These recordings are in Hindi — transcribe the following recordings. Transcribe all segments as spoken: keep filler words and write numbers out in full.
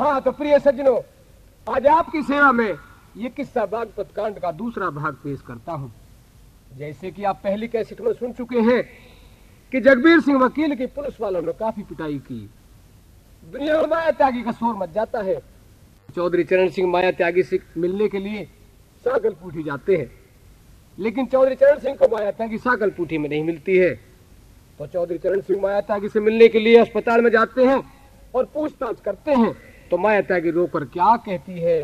हाँ तो प्रिय सज्जनों, आज आपकी सेवा में ये किस्सा बागपत कांड का दूसरा भाग पेश करता हूँ। जैसे कि आप पहली कैसेट में सुन चुके हैं कि जगबीर सिंह वकील की पुलिस वालों ने काफी पिटाई की। दुनिया में माया त्यागी का शोर मच जाता है। चौधरी चरण सिंह माया त्यागी से मिलने के लिए सागलपुठी जाते हैं, लेकिन चौधरी चरण सिंह को माया त्यागी सागलपुठी में नहीं मिलती है। तो चौधरी चरण सिंह माया त्यागी से मिलने के लिए अस्पताल में जाते हैं और पूछताछ करते हैं। तो माया त्यागी रोकर क्या कहती है,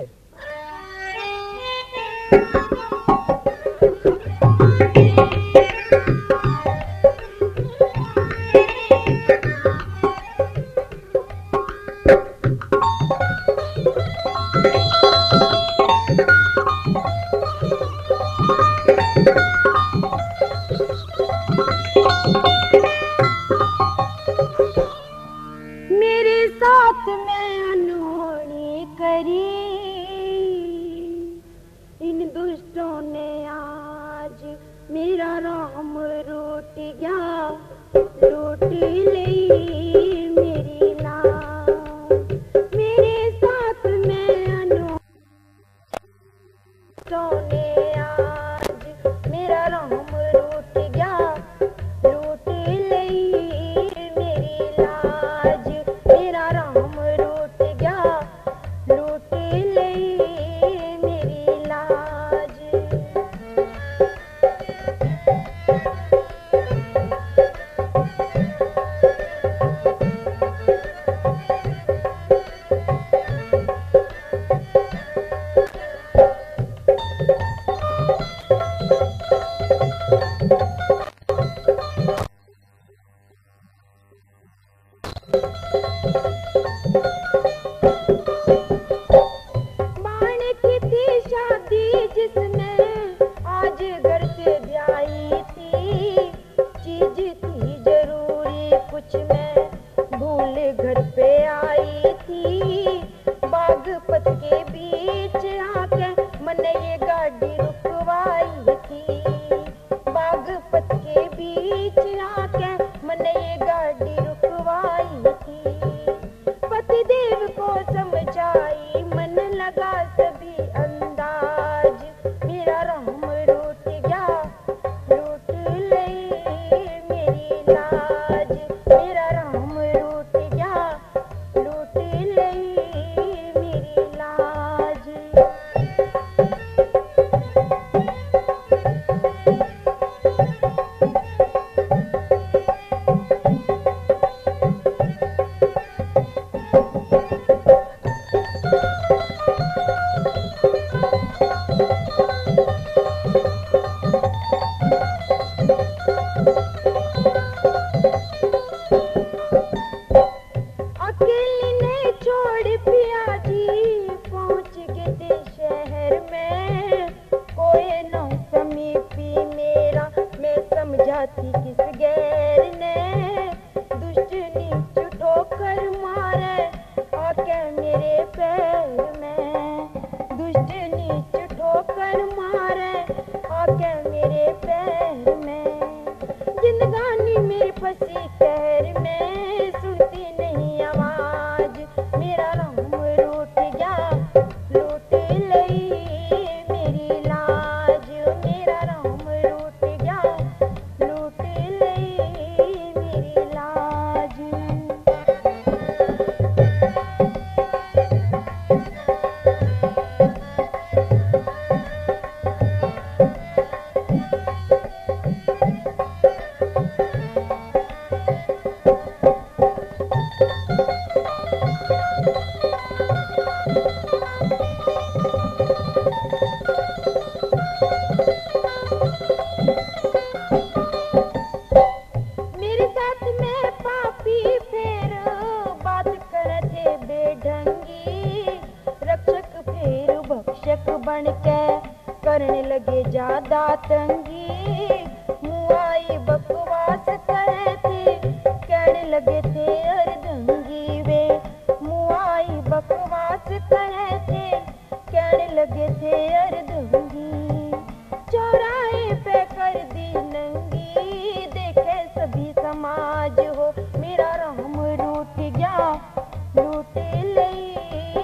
समाज हो मेरा राम रूठ गया लूट ले।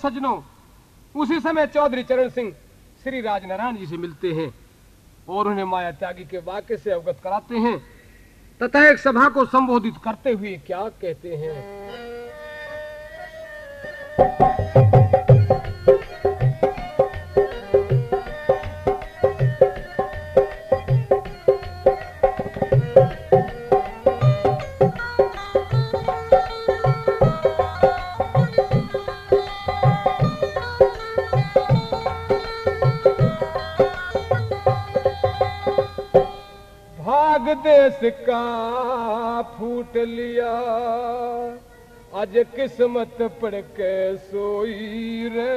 सज्जनों, उसी समय चौधरी चरण सिंह श्री राजनारायण जी से मिलते हैं और उन्हें माया त्यागी के वाक्य से अवगत कराते हैं तथा एक सभा को संबोधित करते हुए क्या कहते हैं। देश का फूट लिया आज किस्मत पड़ के सोई रे,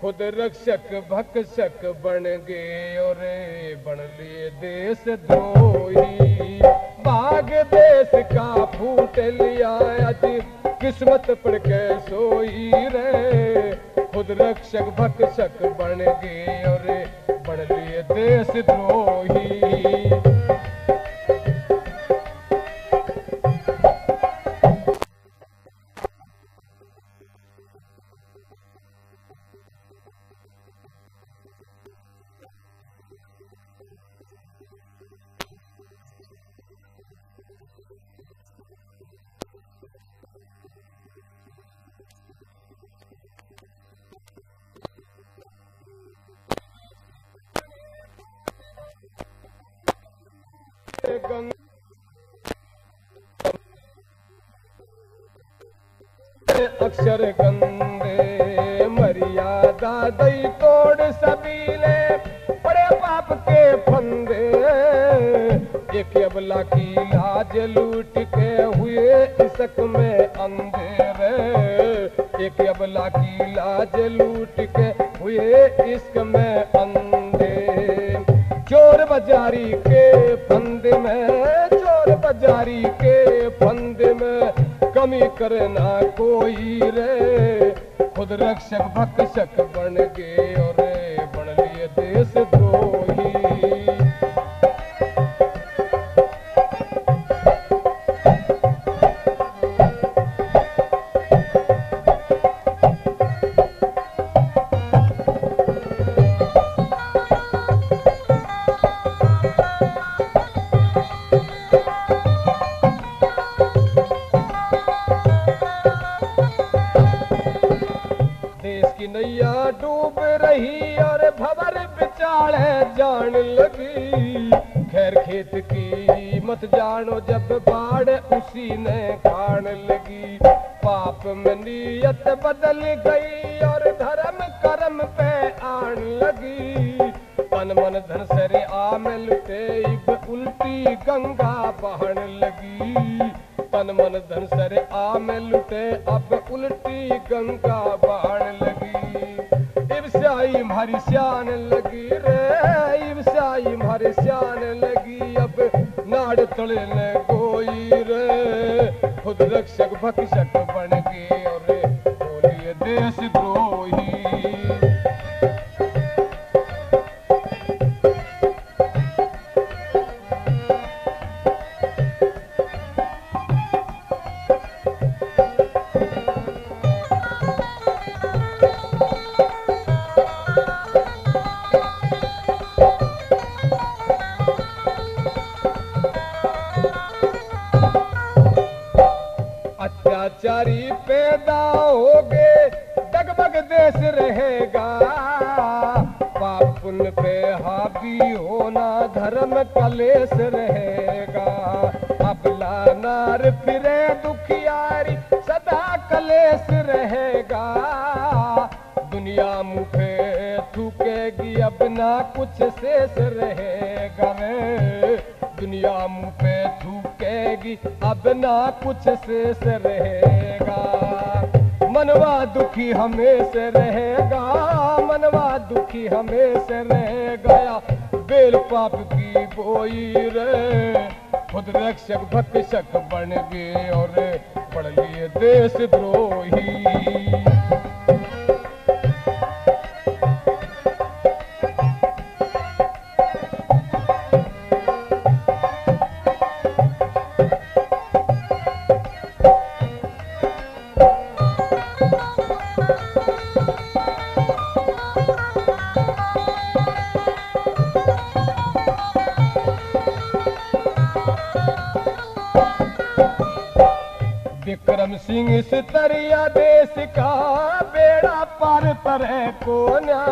खुद रक्षक भक्षक बन गए और बन लिए देश द्रोही। भाग देश का फूट लिया आज किस्मत पड़ के सोई रे, खुद रक्षक भक्षक बन गए और बन लिए देश द्रोही। अक्षर गंदे मर्यादा दई तोड़ सबीले, बड़े पाप के फंदे एक अबला की लाज लूट के हुए इसक में अंधेरे, एक अबला की लाज लूट के हुए इसक में अंधे। चोर बाजारी के फंद में, चोर बाजारी के फंद में कमी करना कोई रे, खुद रक्षक भक्षक बन गए और रे बन लिए देश शादी होना धर्म कलेश रहेगा, अबला नार फिरे दुखियारी सदा कलेश रहेगा। दुनिया मुफे थूकेगी अब ना कुछ शेष रहेगा, दुनिया मुँह पे थूकेगी अब ना कुछ शेष रहेगा। मनवा दुखी हमेशा रहेगा, मनवा दुखी हमेशा रह गया, बेल पाप की बोई रे खुद रक्षक भक्षक बन गए और पढ़ लिए देशद्रोही। सिंह सितरिया देश का बेड़ा पार पर है कोना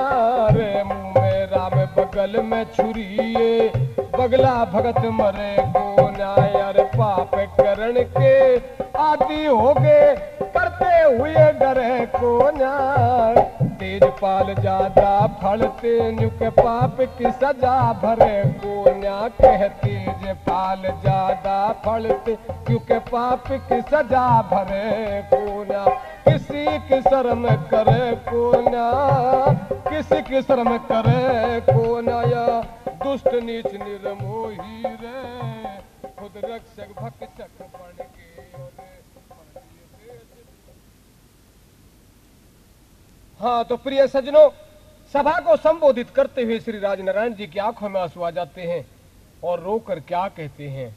रे, मुँह में राम बगल में छुरिए बगला भगत मरे कोना। यार पाप करण के आदि हो गए करते हुए डरे कोना, तेजपाल ज्यादा फलते नुक पाप की सजा भरे कोना। कहते तेजपाल ज्यादा फलते क्योंकि पाप की सजा भरे कोना, किसी की शर्म करे कोना, किसी की शर्म करे कोना। या दुष्ट नीच निर्मोही रे खुद रक्षक भक्षक बन के। हाँ तो प्रिय सज्जनों, सभा को संबोधित करते हुए श्री राजनारायण जी की आंखों में आंसू आ जाते हैं और रोकर क्या कहते हैं,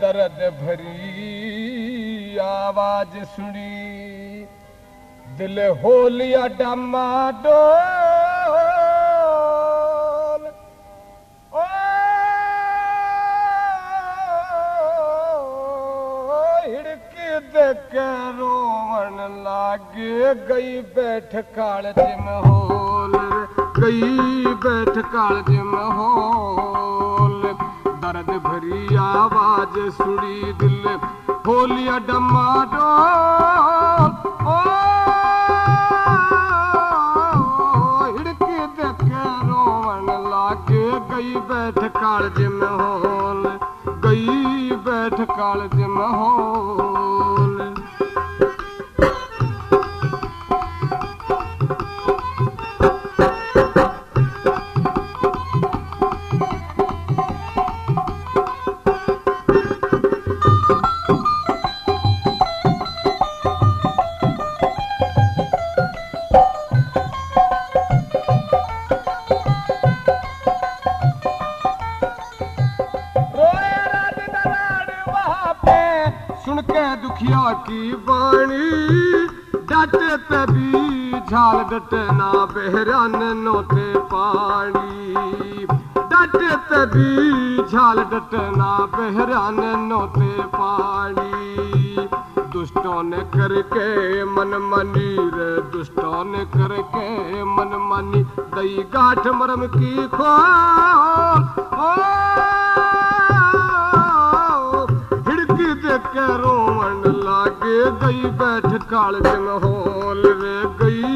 दर्द भरी आवाज सुनी दिल हो लिया डमाडोल। ओ हिड़की देख के रोवन लागे, गई बैठ काल जिम होल, गई बैठ काल जिम होल। दर्द भरी आवाज सुनी दिल होलिया डमाडोल। ओ हिड़की देख के रोवन लागे, गई बैठ कालज में होल, गई बैठ कालज में होल। की वाणी डाटे पे भी झाल डटना, बहरान नोते पानी डाटे पे भी झाल डटना, बहरान नोते पानी। दुष्टों ने करके मनमानी रे, दुष्टों ने करके मनमानी दई गाठ मरम की खोल। के रोवन लागे, गई बैठ कालज में होल रे, गई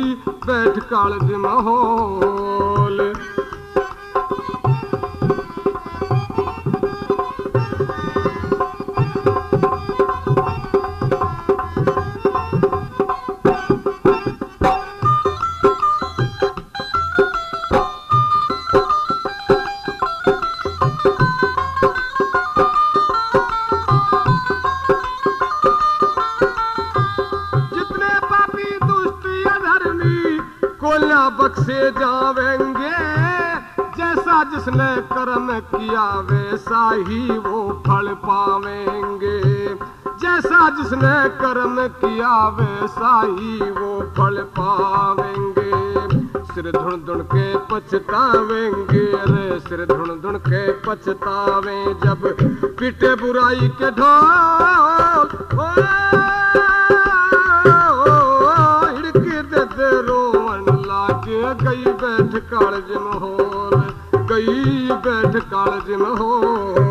बैठ कालज में होल। जिसने कर्म किया वैसा ही वो फल पावेंगे, जैसा जिसने कर्म किया वैसा ही वो फल पावेंगे। सिर धुन धुन के पछतावेंगे रे, सिर धुन धुन के पछतावे जब पीटे बुराई के ढोल। गई बैठ कालज महोल, गई बैठ कालज महोल।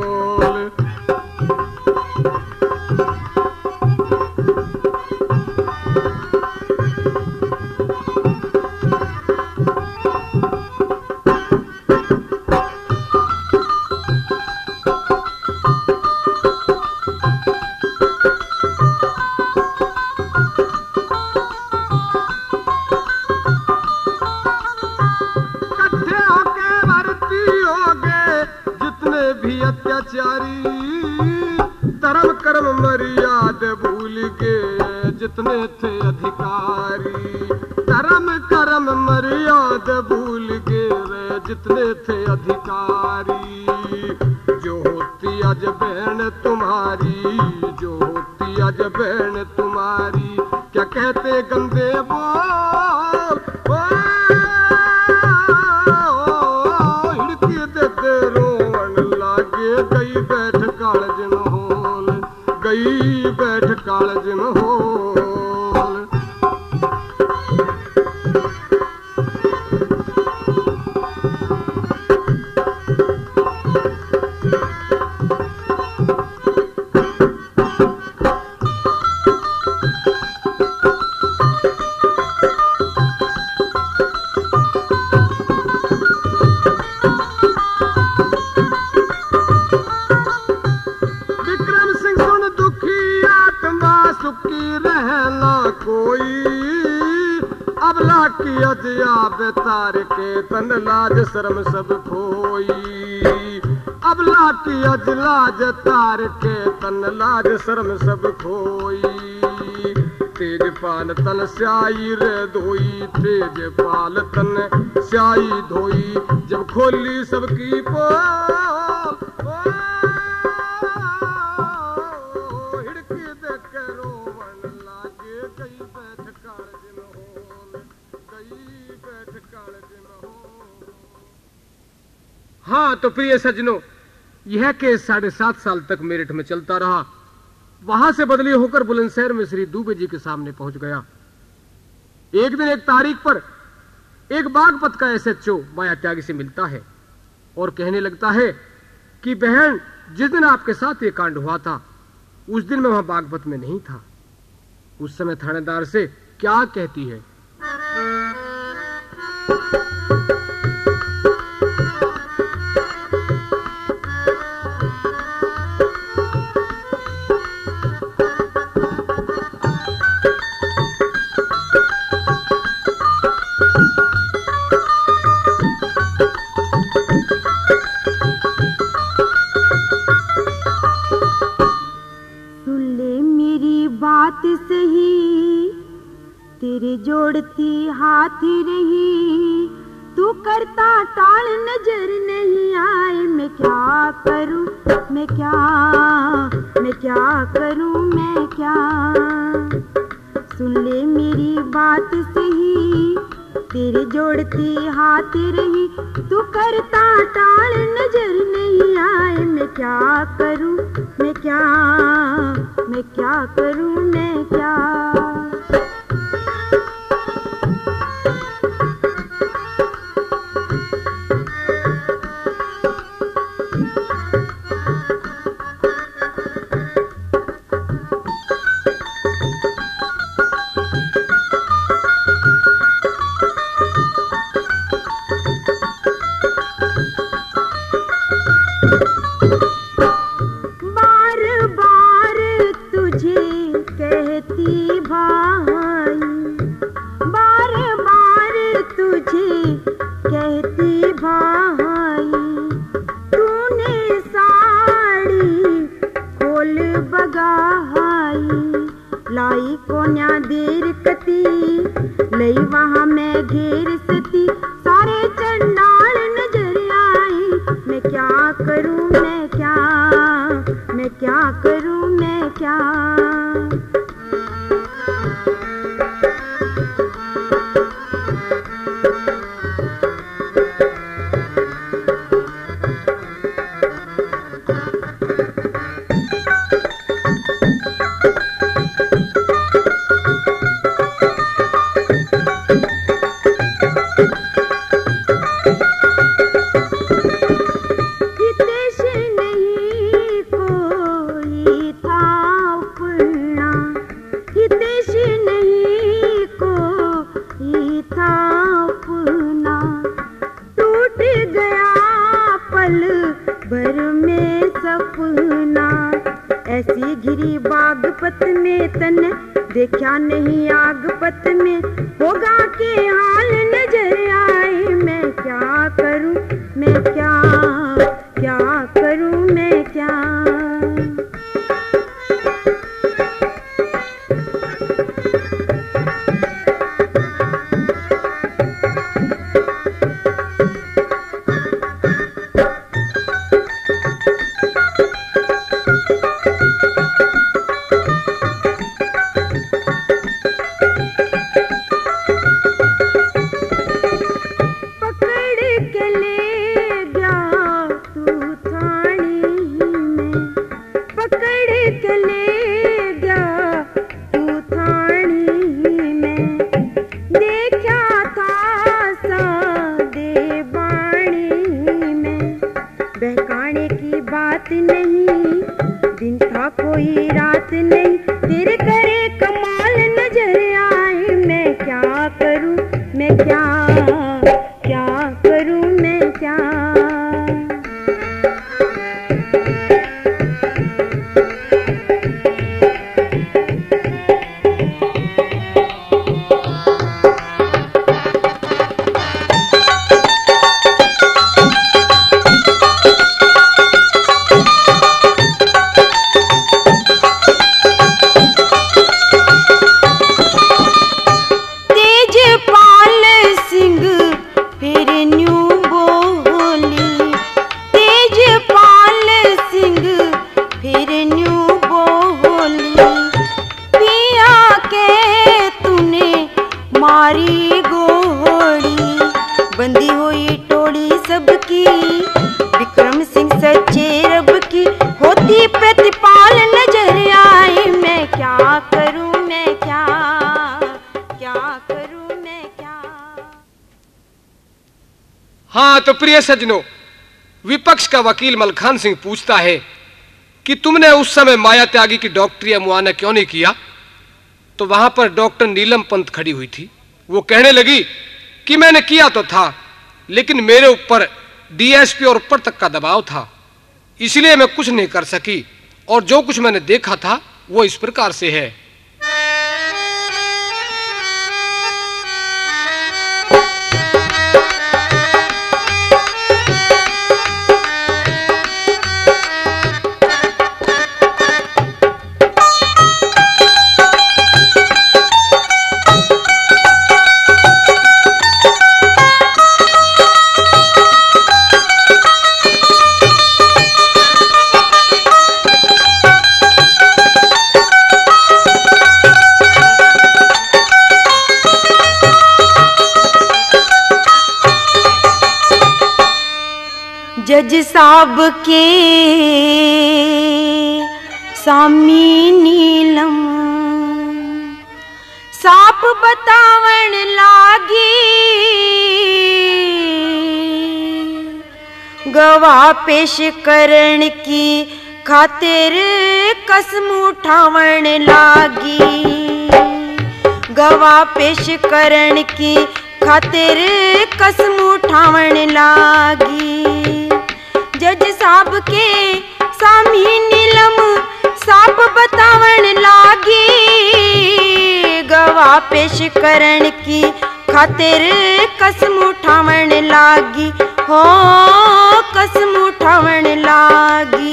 जितने थे अधिकारी धर्म कर्म मर्याद भूल गए रे, जितने थे अधिकारी। जो होती आज बहन तुम्हारी, जो होती आज बहन तुम्हारी, क्या कहते गंदे बोल। ओ, ओ, हिड़की देते रोवन लागे, गई बैठ कालज महोल, गई बैठ कालज महोल। तार के तन लाज शर्म सब खोई, अब लाटी अज लाज तार के तन लाज शर्म सब खोई। तेजपाल तन स्याही रे धोई, तेजपाल तन स्याही धोई जब खोली सबकी पोल। हिड़की देख के रोवन लागे, गई बैठ कालज महोल, गई। हाँ तो प्रिय सज्जनों, यह केस साढ़े सात साल तक मेरठ में चलता रहा। वहां से बदली होकर बुलंदशहर में श्री दुबे जी के सामने पहुंच गया। एक दिन एक तारीख पर एक बागपत का एस एच ओ माया त्यागी से मिलता है और कहने लगता है कि बहन, जिस दिन आपके साथ ये कांड हुआ था उस दिन मैं वहां बागपत में नहीं था। उस समय थानेदार से क्या कहती है। जोड़ती हाथी रही तू करता टाल, नजर नहीं आए। मैं क्या करूं, मैं क्या, मैं क्या करूं, मैं क्या। सुन ले मेरी बात सही, तेरे जोड़ती हाथी रही तू करता टाल, नजर नहीं आए। मैं क्या करूं, मैं क्या, मैं क्या करूं, मैं क्या। वहाँ मैं घेर सती, सारे चंडाल नजर आए। क्या करूं मैं क्या, मैं क्या करूं मैं क्या। प्रिय सज्जनों, विपक्ष का वकील मलखान सिंह पूछता है कि तुमने उस समय माया त्यागी की डॉक्टरी मुआयना क्यों नहीं किया। तो वहां पर डॉक्टर नीलम पंत खड़ी हुई थी। वो कहने लगी कि मैंने किया तो था, लेकिन मेरे ऊपर डीएसपी और ऊपर तक का दबाव था, इसलिए मैं कुछ नहीं कर सकी, और जो कुछ मैंने देखा था वो इस प्रकार से है। जज साहब के सामी नीलम साप बतावण लागी, गवाह पेश करण की खातिर कसम उठावण लागी, गवाह पेश करण की खातिर कसम उठावण लागी। जज साहब के सामी नीलम साप बतावण लागी, गवाह पेश करण की खातिर कसम उठावण लागी, हो कसम उठावण लागी।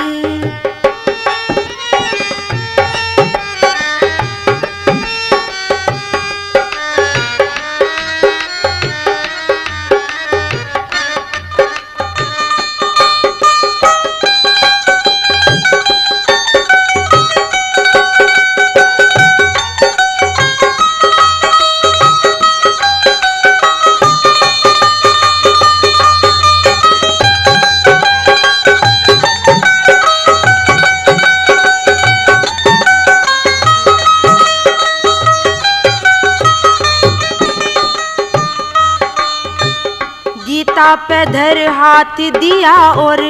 पे धर हाथ दिया और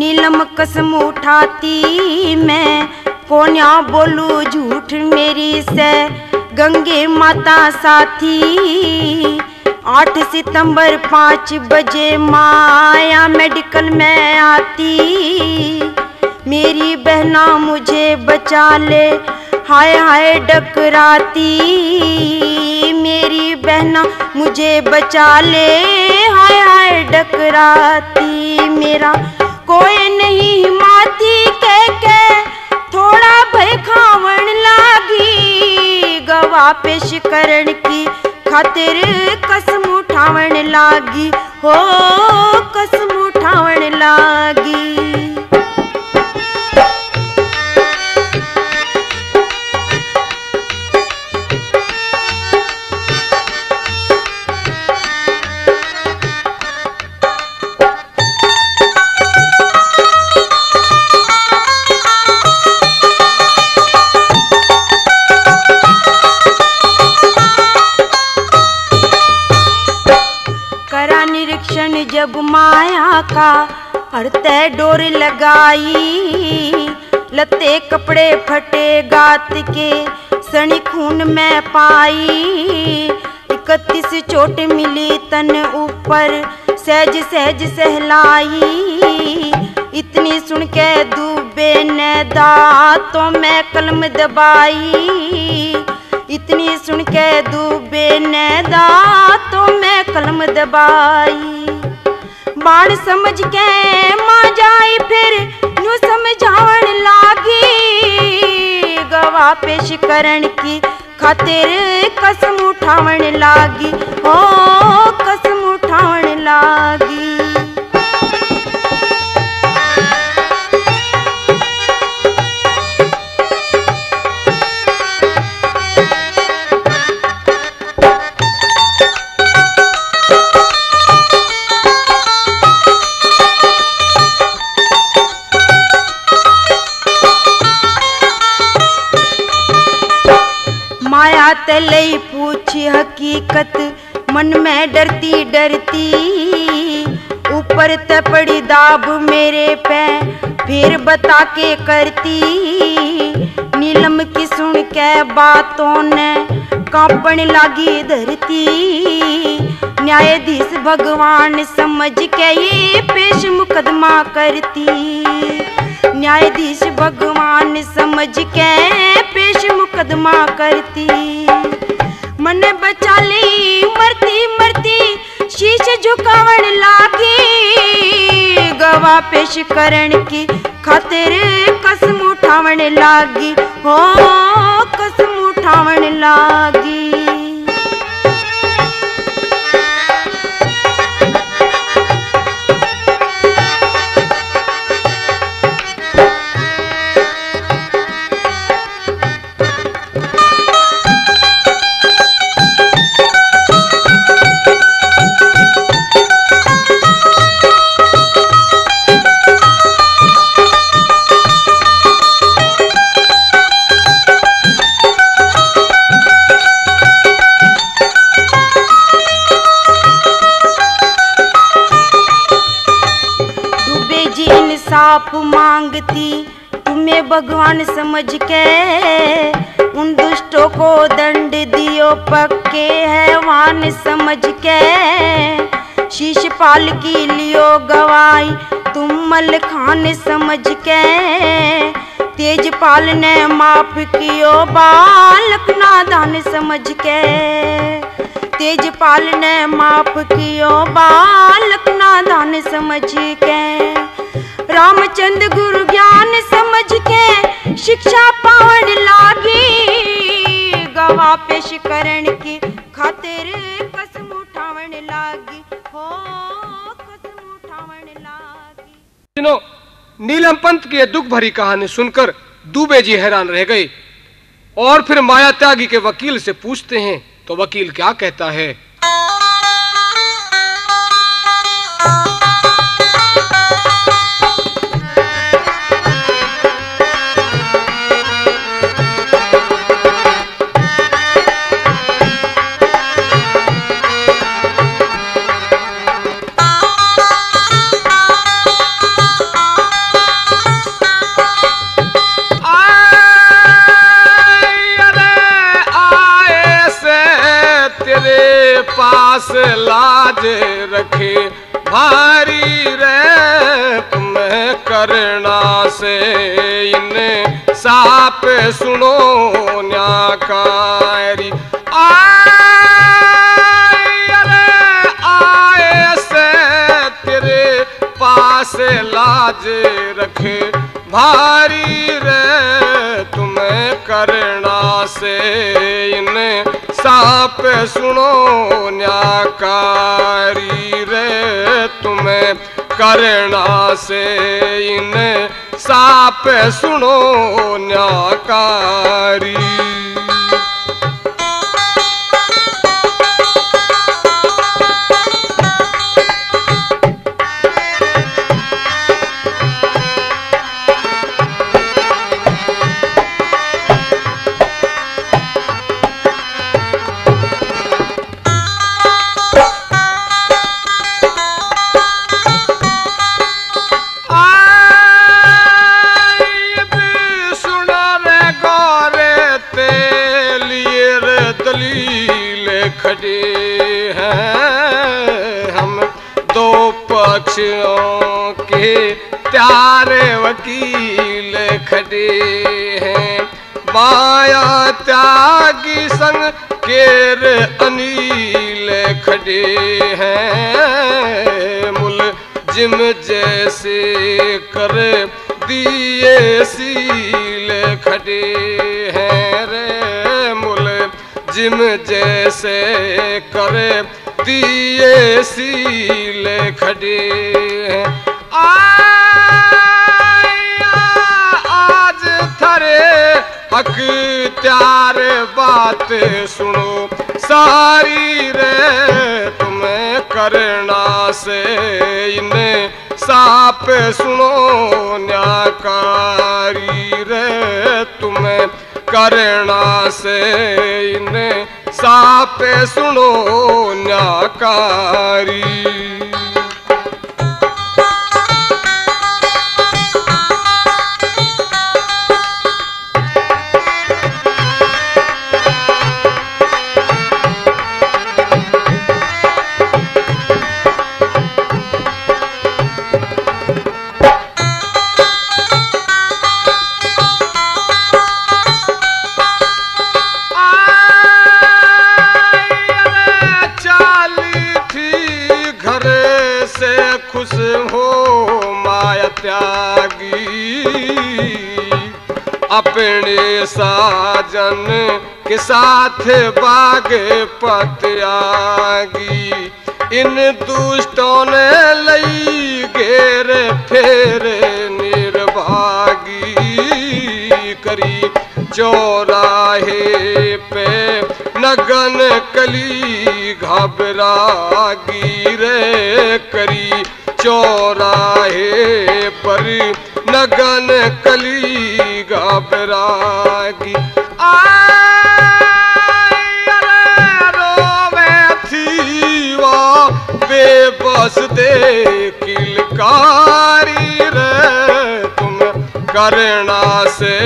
नीलम कसम उठाती मैं कोन्या बोलू झूठ मेरी से गंगे माता साथी। आठ सितंबर पाँच बजे माया मेडिकल में आती, मेरी बहना मुझे बचा ले हाय हाय डकराती, मेरी बहना मुझे बचा ले हाय हाय डकराती। मेरा कोई नहीं हिमाती के के थोड़ा भय खावन लागी, गवाह पेश करण की खातिर कसम उठावन लागी, हो कसम उठावन लागी। जब माया का हरते डोर लगाई, लते कपड़े फटे गात के सनी खून में पाई, इकतीस चोट मिली तन ऊपर सहज सहज सहलाई। इतनी सुन के दुबे ने दांतों में कलम दबाई, इतनी सुन के दुबे ने दांतों में कलम दबाई। बाण समझ के माँ जाई फिर न्यू समझावन लागी, गवाह पेश करण की खातिर कसम उठावन लागी, हो कसम उठावन लागी। माया तलई पूछी हकीकत मन में डरती डरती, ऊपर त पड़ी दाब मेरे पे फिर बता के करती। नीलम की सुन के बातों ने कांपन लागी धरती, न्यायाधीश भगवान समझ के ये पेश मुकदमा करती, न्यायाधीश भगवान समझ के पेश मुकदमा करती। मन बचा ली मरती मरती शीश झुकावन लागी, गवाह पेश करण की खातिर कसम उठावन लागी, हो कसम उठावन लागी। आप मांगती तुम्हें भगवान समझ के, उन दुष्टों को दंड दियो पक्के हैवान समझ के। शीशपाल की लियो गवाही तुम मलखान समझ के, तेजपाल ने माफ कियो बालक नादान समझ के, तेजपाल ने माफ कियो बालक नादान समझ के। रामचंद्र गुरु ज्ञान समझ के शिक्षा पावन लागी, गवाह पेश करण की खातिर कसम उठावन लागी, हो कसम उठावन लागी। सुनो, नीलम पंत की दुख भरी कहानी सुनकर दुबे जी हैरान रह गए और फिर माया त्यागी के वकील से पूछते हैं तो वकील क्या कहता है। लाज रखे भारी रैप में करना से इन साप सुनो न्याकारी से लाज रखे भारी रे तुम्हें करना से इन्हें साप सुनो न्याकारी रे तुम्हें करना से इन्हें साप सुनो न्याकारी। के प्यारे वकील खड़े हैं माया त्यागी संग केर अनिल खड़े हैं मुलजिम जैसे कर दिए सील खड़े हैं रे मुलजिम जैसे कर दिए सील खड़े हैं। आज थरे अख्तियार बात सुनो सारी रे तुम्हें करना से इन्हें साप सुनो न्याकारी रे तुम्हें करना से इन्हें साप सुनो न्याकारी। अपने साजन के साथ बागपत आगी इन दुष्टों ने लई घेर फेर निर्भागी करी चौराहे पे नगन कली घबरागी रे करी चौराहे पर नगन कली घबरागी। रोवे थी वा बेबस दे किलकारी रे तुम करना से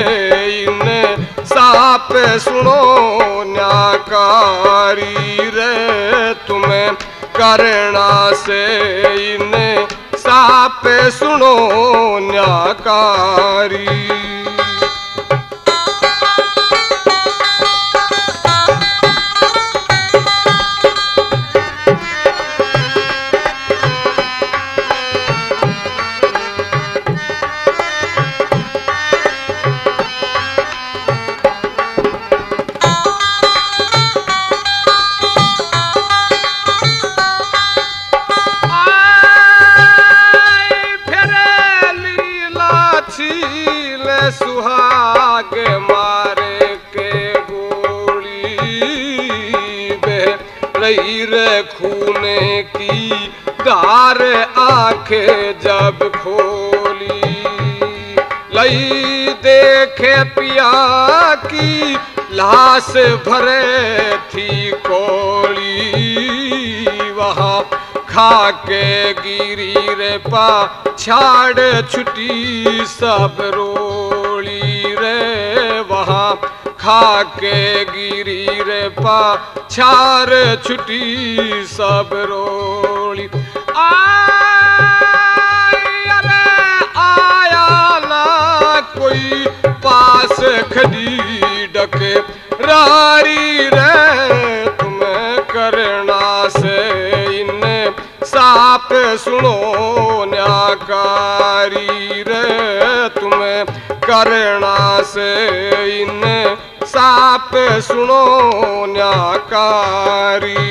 इन्हें साप सुनो न्याकारी रे तुम्हें करना से इन्हें साप सुनो न्याकारी। जब खोली लई देखे पिया की लाश भरे थी कोली वहाँ खाके गिरी रे पा छाड़ छुटी सब रोली रे वहाँ खाके गिरी रे पाछार छुटी सब रोली। आया रे आया ना कोई पास खड़ी डके रारी रे तुम्हें करना से इन्हें साप सुनो न्याकारी रे तुम्हें करना से इन्हें साप सुनो न्याकारी।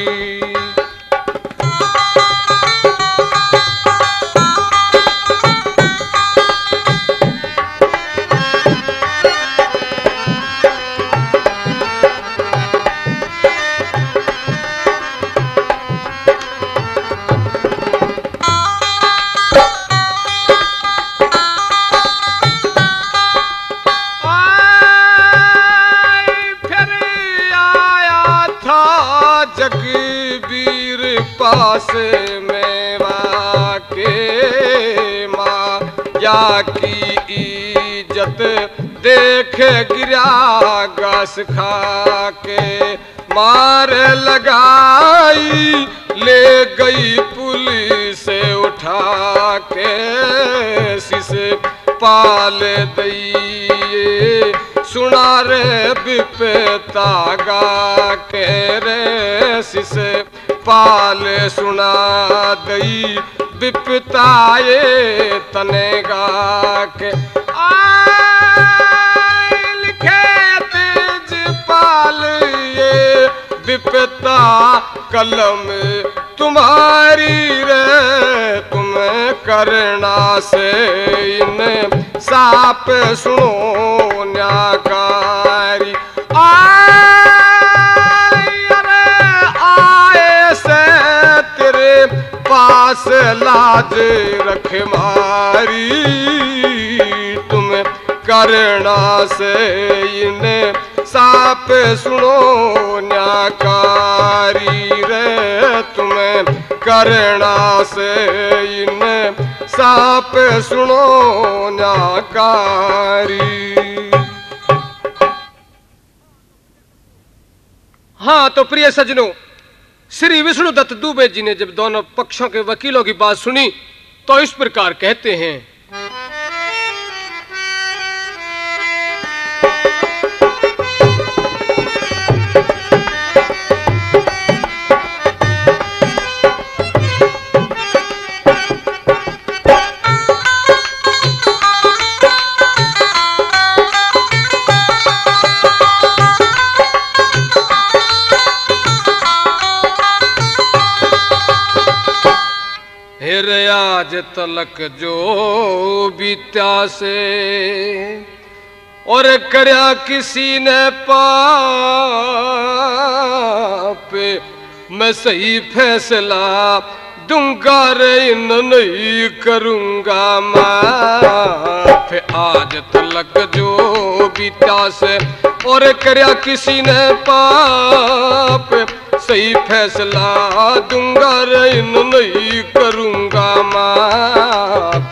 पास मेवा के माया की इज्जत देख गिरा घास खा के मार लगाई ले गई पुलिस उठा के शिष पाल दिए सुना रे विपता गा के रे शिष पाल सुना दई विपताए तनेगा के। आए लिखे तेजपाल ये विपता कलम तुम्हारी रे तुम्हें करना से इन्हें साप सुनो न्याकारी। पास लाज रख मारी तुम करना से इन्हें साप सुनो न्याकारी रे तुम्हें करना से इन्हें साप सुनो न्याकारी। हाँ तो प्रिय सज्जनों, श्री विष्णु दत्त दुबे जी ने जब दोनों पक्षों के वकीलों की बात सुनी तो इस प्रकार कहते हैं। आज तलक जो बीत्या से और करया किसी ने पाप मैं सही फैसला दूंगा रे इन नहीं करूंगा माफ। आज तलक जो बीत्या से और करया किसी ने पाप सही फैसला दूंगा रे इन नहीं करूंगा माफ।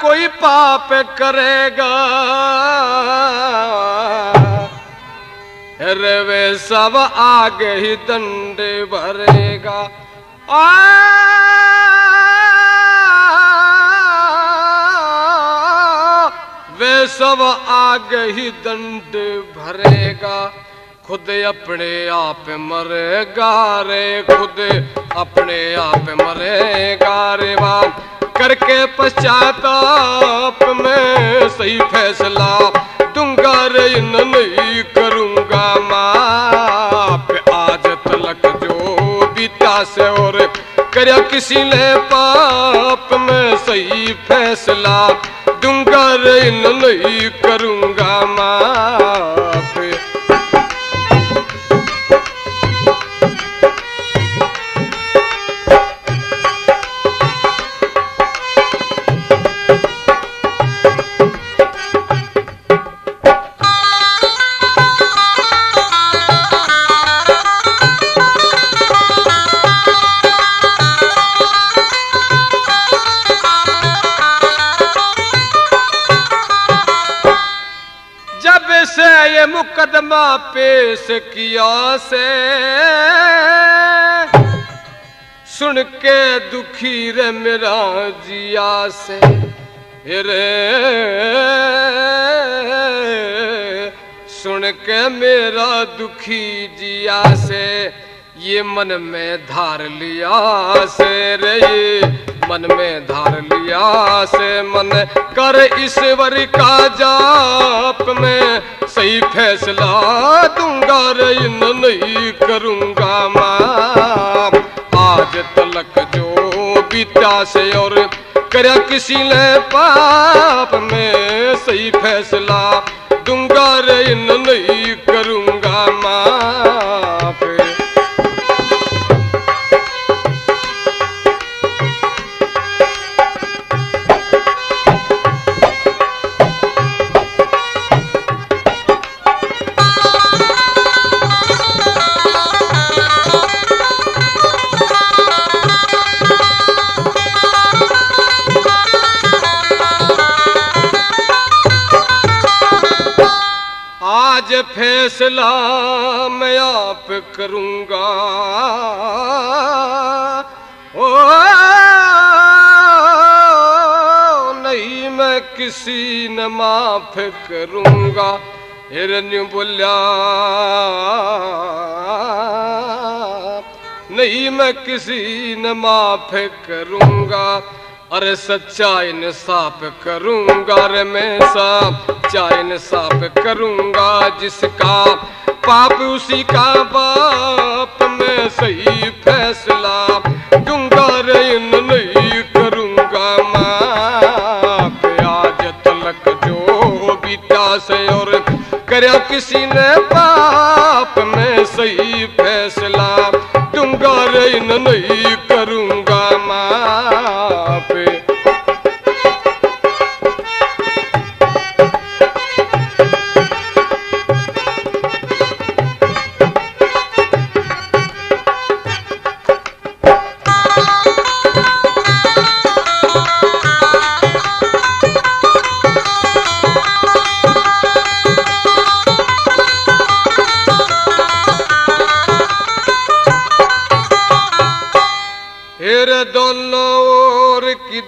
कोई पाप करेगा अरे वे सब आगे ही दंड भरेगा। आ वे सब आगे ही दंड भरेगा खुद अपने आप मरेगा रे खुद अपने आप मरेगा रे बाप करके पश्चाताप में सही फैसला दूंगा रे इन नहीं करूंगा माफ। आज तलक जो बीता से और करया किसी ने पाप में सही फैसला दूंगा रे इन नहीं करूंगा माफ। मुकदमा पेश किया से सुन के दुखी रे मेरा जिया से रे सुन के मेरा दुखी जिया से ये मन में धार लिया से रे ये मन में धार लिया से मन कर ईश्वर का जाप में सही फैसला दूंगा रे न नहीं करूँगा माँ आज तलक जो बीता से और करा किसी ने पाप में सही फैसला दूंगा रे न नहीं करूँगा माँ फैसला मैं आप करूंगा ओ नहीं मैं किसी न माफ करूंगा हिरण्य बोला नहीं मैं किसी न माफ करूंगा अरे सच्चा इंसाफ करूंगा रे मैं सच्चा इंसाफ करूंगा जिसका पाप उसी का बाप मैं सही फैसला दूंगा रे नहीं करूंगा माँ आज तलक जो बीता से और करा किसी ने पाप मैं सही फैसला दूंगा रे नहीं करूंगा माँ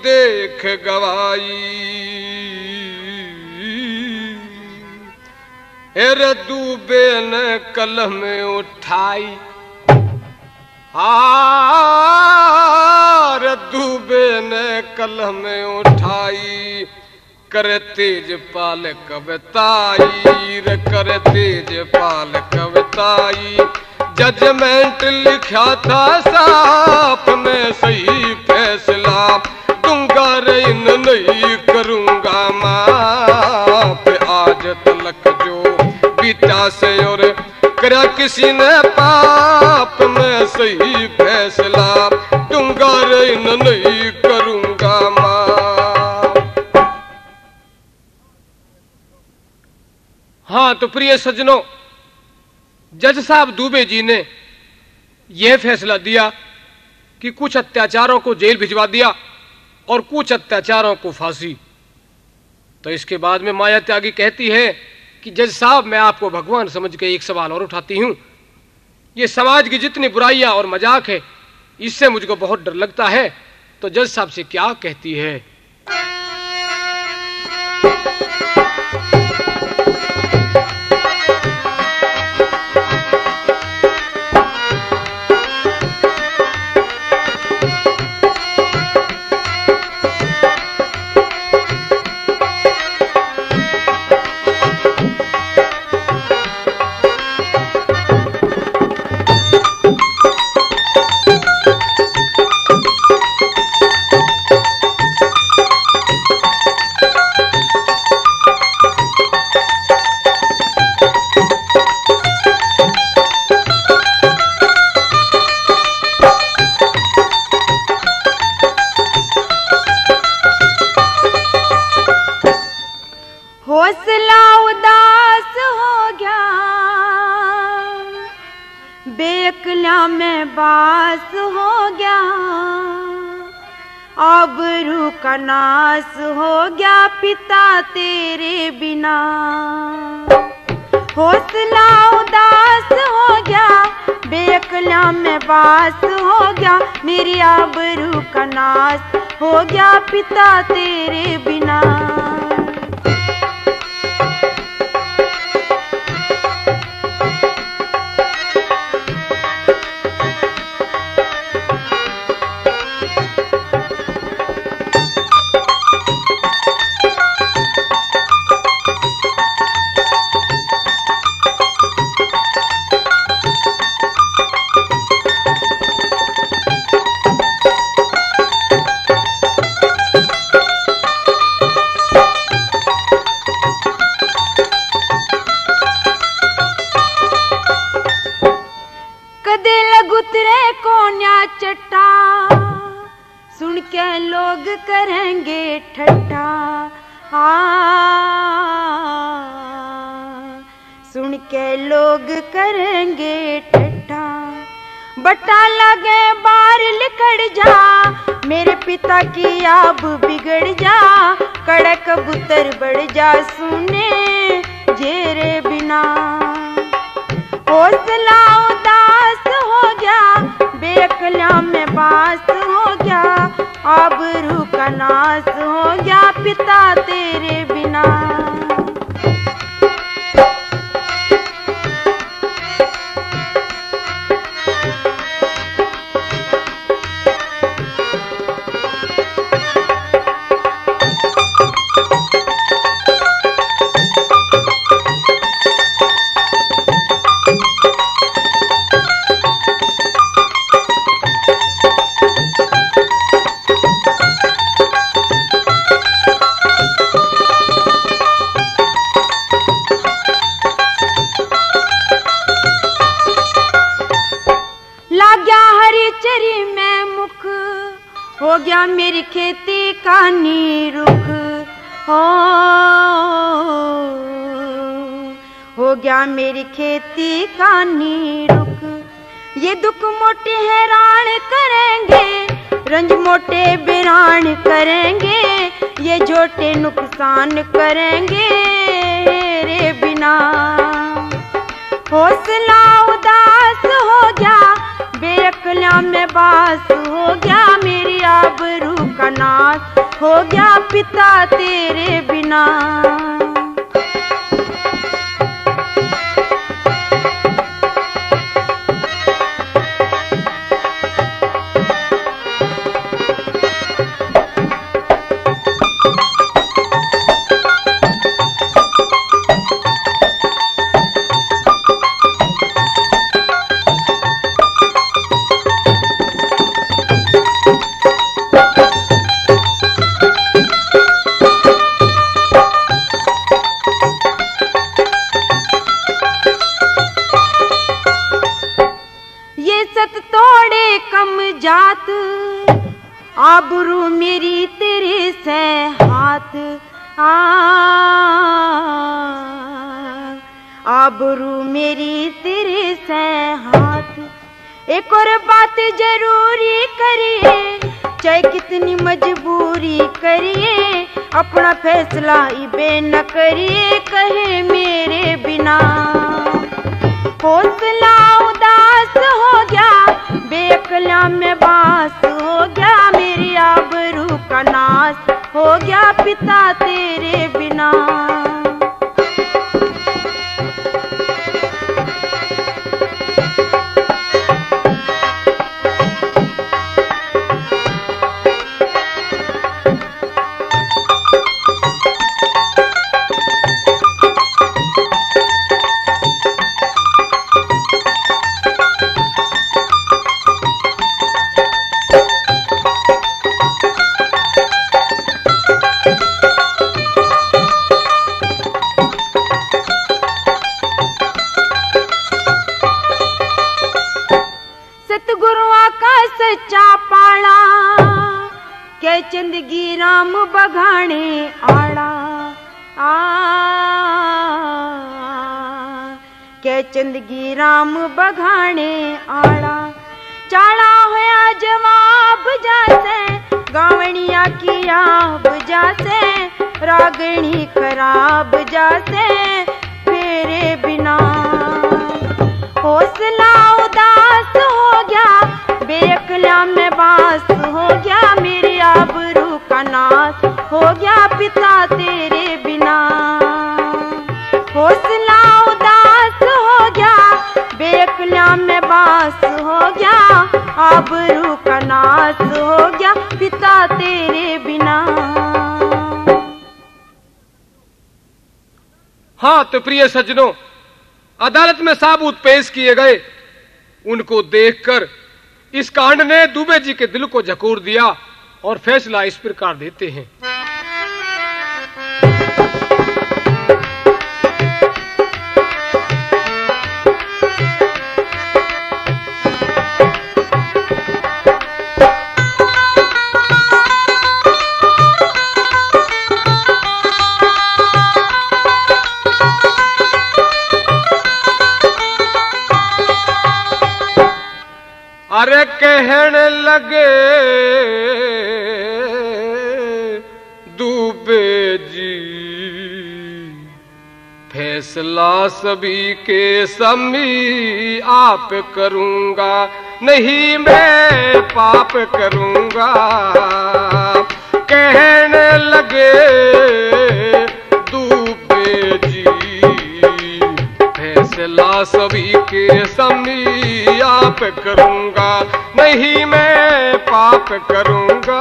देख गवाई हेरे दूबे ने कलम उठाई हार दूबे ने कलम उठाई करे तेजपाल कविताई रे करे तेजपाल कविताई जजमेंट लिखा था साफ में सही फैसला दूंगा रे नहीं करूंगा माफ आज तलक जो बीता से और करा किसी ने पाप में सही फैसला दूंगा रे नहीं करूंगा माफ। हाँ तो प्रिय सज्जनों, जज साहब दुबे जी ने यह फैसला दिया कि कुछ अत्याचारों को जेल भिजवा दिया और कुछ अत्याचारों को फांसी। तो इसके बाद में माया त्यागी कहती है कि जज साहब, मैं आपको भगवान समझ के एक सवाल और उठाती हूं। ये समाज की जितनी बुराइयां और मजाक है, इससे मुझको बहुत डर लगता है। तो जज साहब से क्या कहती है? हौसला उदास हो गया, बेअकला में बास हो गया, मेरी आबरू का नाश हो गया पिता तेरे बिना। रागणी खराब जाते फेरे बिना। हौसला उदास हो गया, बेअकला में बास हो गया, मेरी आबरू का नाश हो गया पिता तेरे बिना। हौसला उदास हो गया, बेअकला में बास हो गया, आबरू का नाश हो गया पिता तेरे बिना। हाँ तो प्रिय सज्जनों, अदालत में साबूत पेश किए गए। उनको देखकर इस कांड ने दुबे जी के दिल को झकोर दिया और फैसला इस प्रकार देते हैं। अरे कहने लगे दुबे जी, फैसला सभी के समी आप करूंगा, नहीं मैं पाप करूंगा। कहने लगे दुबे जी, फैसला सभी के समी आप करूंगा, नहीं मैं पाप करूंगा।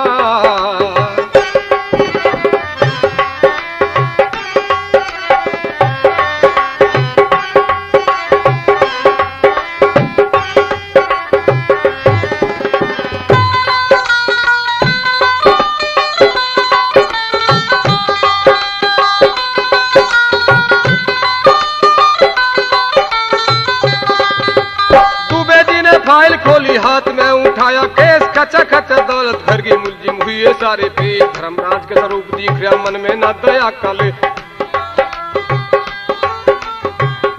फाइल खोली हाथ में उठाया केस, खचा खचा दौलत भर गई, मुलजिम हुए सारे पे। धर्मराज के स्वरूप दिख रहा मन में न दया काले,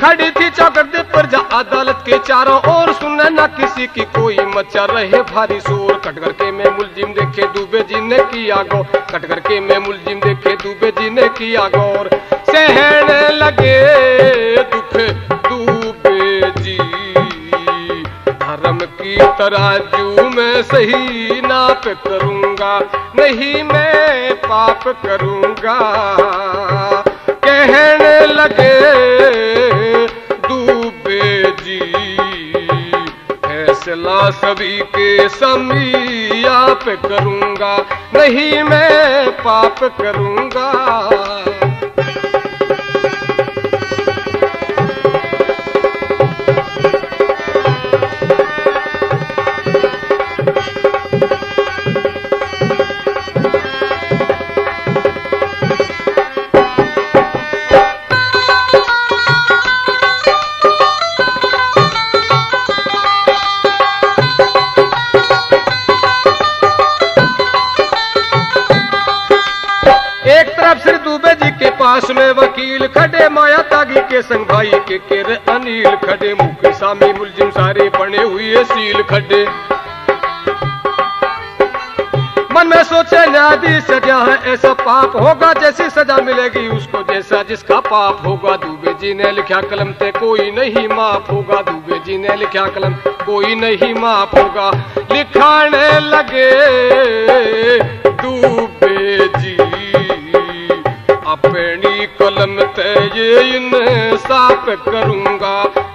खड़ी थी चौकदे पर जा अदालत के चारों ओर, सुना न किसी की कोई मचा रहे भारी शोर। कटकर के में मुलजिम देखे दुबे जी ने किया गौर, कटकर के में मुलजिम देखे दुबे जी ने किया गौर। सहने लगे दुख दुबे जी, धर्म की तराजू में सही नाप करूंगा, नहीं मैं पाप करूंगा। कहने लगे दुबे जी, फैसला सभी के समी आप करूंगा, नहीं मैं पाप करूंगा। पास में वकील खड़े, माया त्यागी के संग भाई के केर अनिल खड़े, मुंह के सामी मुलजिम सारे बने हुए सील खड़े। मन में सोचे न्यायाधीश सजा है ऐसा पाप होगा, जैसी सजा मिलेगी उसको जैसा जिसका पाप होगा। दुबे जी ने लिखा कलम ते कोई नहीं माफ होगा, दुबे जी ने लिखा कलम कोई नहीं माफ होगा। लिखाने लगे दुबे जी, अपनी कलम ते ये इंसाफ करूंगा,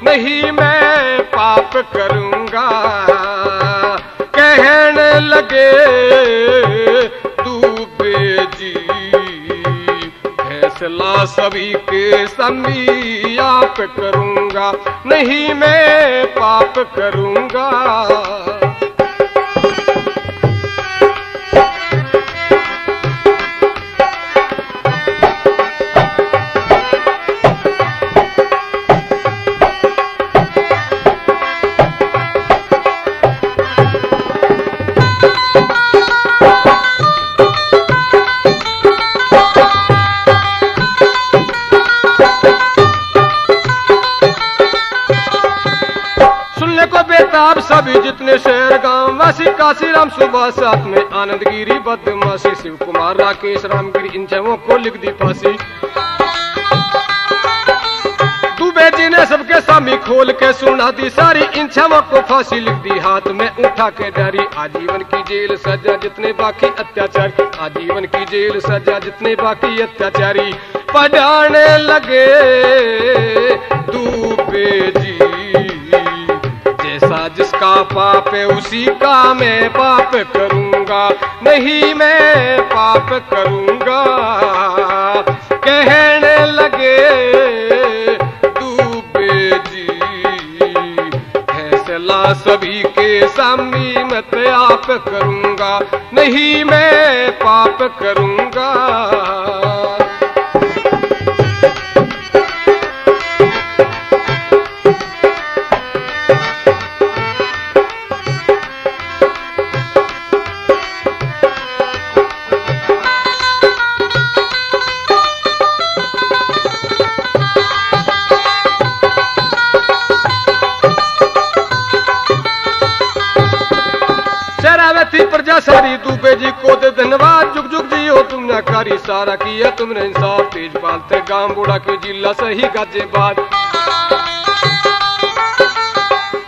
नहीं मैं पाप करूंगा। कहने लगे दुबे जी, फैसला सभी के समी आप करूंगा, नहीं मैं पाप करूंगा। आप सभी जितने शहर गांव वासी, काशीराम सुबह साथ में आनंदगिरी बदमाशी, शिव कुमार राकेश रामगिरी, इन छवों को लिख दी फांसी। दुबे जी ने सबके सामी खोल के सुना दी सारी इंसानों को फांसी लिख दी हाथ में उठा के डारी आजीवन की जेल सजा जितने बाकी अत्याचारी आजीवन की जेल सजा जितने बाकी अत्याचारी पढ़ाने लगे दुबे जी जैसा जिसका पाप है उसी का मैं पाप करूंगा नहीं मैं पाप करूंगा कहने लगे दुबे जी फैसला सभी के सामने मत आप करूंगा नहीं मैं पाप करूंगा प्रजा सारी दुबे जी को दे धन्यवाद जुग जुग जी हो तुम ना कारी सारा किया तुमने इंसाफ तेजपाल ते गांव बूढ़ा के जिला सही गाजे बात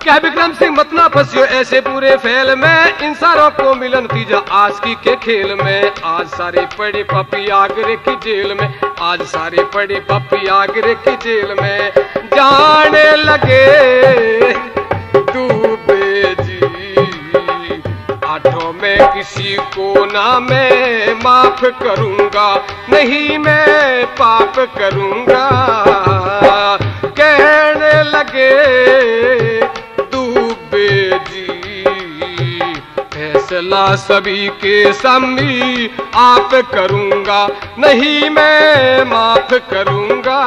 क्या विक्रम सिंह मत ना फंसियो ऐसे पूरे फैल में इंसानों को मिलन तीजा आज की के खेल में आज सारे पड़े पापी आगरे की जेल में आज सारे पड़े पापी आगरे की जेल में जाने लगे मैं किसी को ना मैं माफ करूंगा नहीं मैं पाप करूंगा कहने लगे दुबे जी फैसला सभी के सामने आप करूंगा नहीं मैं माफ करूंगा।